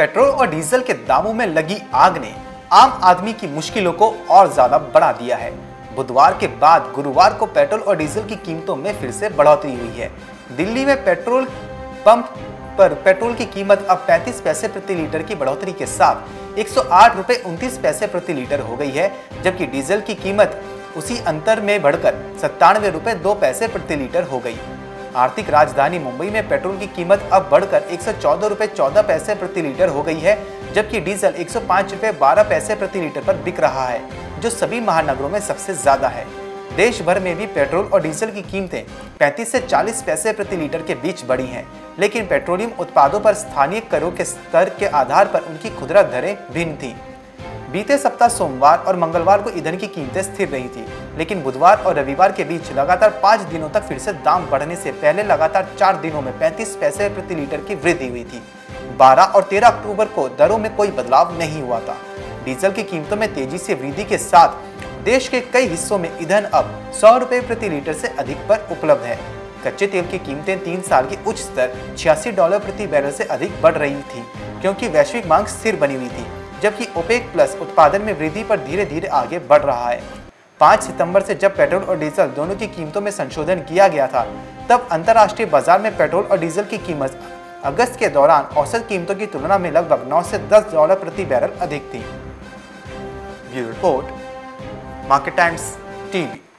Petrol और diesel के दामों में लगी आग ने आम आदमी की मुश्किलों को और ज्यादा बढ़ा दिया है। बुधवार के बाद गुरुवार को पेट्रोल और डीजल की कीमतों में फिर से बढ़ोतरी हुई है। दिल्ली में पेट्रोल पंप पर पेट्रोल की कीमत अब 35 पैसे प्रति लीटर की बढ़ोतरी के साथ 108.29 रुपये प्रति लीटर हो गई है, जबकि डीजल की कीमत उसी अंतर में बढ़कर 97.02 रुपये प्रति लीटर हो गई। आर्थिक राजधानी मुंबई में पेट्रोल की कीमत अब बढ़कर 114.14 रुपये प्रति लीटर हो गई है, जबकि डीजल 105.12 रुपये प्रति लीटर पर बिक रहा है, जो सभी महानगरों में सबसे ज्यादा है। देश भर में भी पेट्रोल और डीजल की कीमतें 35 से 40 पैसे प्रति लीटर के बीच बढ़ी हैं, लेकिन पेट्रोलियम उत्पादों पर स्थानीय करों के स्तर के आधार पर उनकी खुदरा दरें भिन्न थीं। बीते सप्ताह सोमवार और मंगलवार को ईंधन की कीमतें स्थिर रही थी, लेकिन बुधवार और रविवार के बीच लगातार 5 दिनों तक फिर से दाम बढ़ने से पहले लगातार 4 दिनों में 35 पैसे प्रति लीटर की वृद्धि हुई थी। 12 और 13 अक्टूबर को दरों में कोई बदलाव नहीं हुआ था। डीजल की कीमतों में तेजी से वृद्धि के साथ देश के कई हिस्सों में ईंधन अब 100 रुपये प्रति लीटर से अधिक पर उपलब्ध है। कच्चे तेल की कीमतें 3 साल की उच्च स्तर $86 प्रति बैरल से अधिक बढ़ रही थी, क्योंकि वैश्विक मांग स्थिर बनी हुई थी, जबकि ओपेक प्लस उत्पादन में वृद्धि पर धीरे धीरे आगे बढ़ रहा है। 5 सितंबर से जब पेट्रोल और डीजल दोनों की कीमतों में संशोधन किया गया था, तब अंतर्राष्ट्रीय बाजार में पेट्रोल और डीजल की कीमत अगस्त के दौरान औसत कीमतों की तुलना में लगभग $9 से $10 प्रति बैरल अधिक थी। Bureau report, Market Times TV.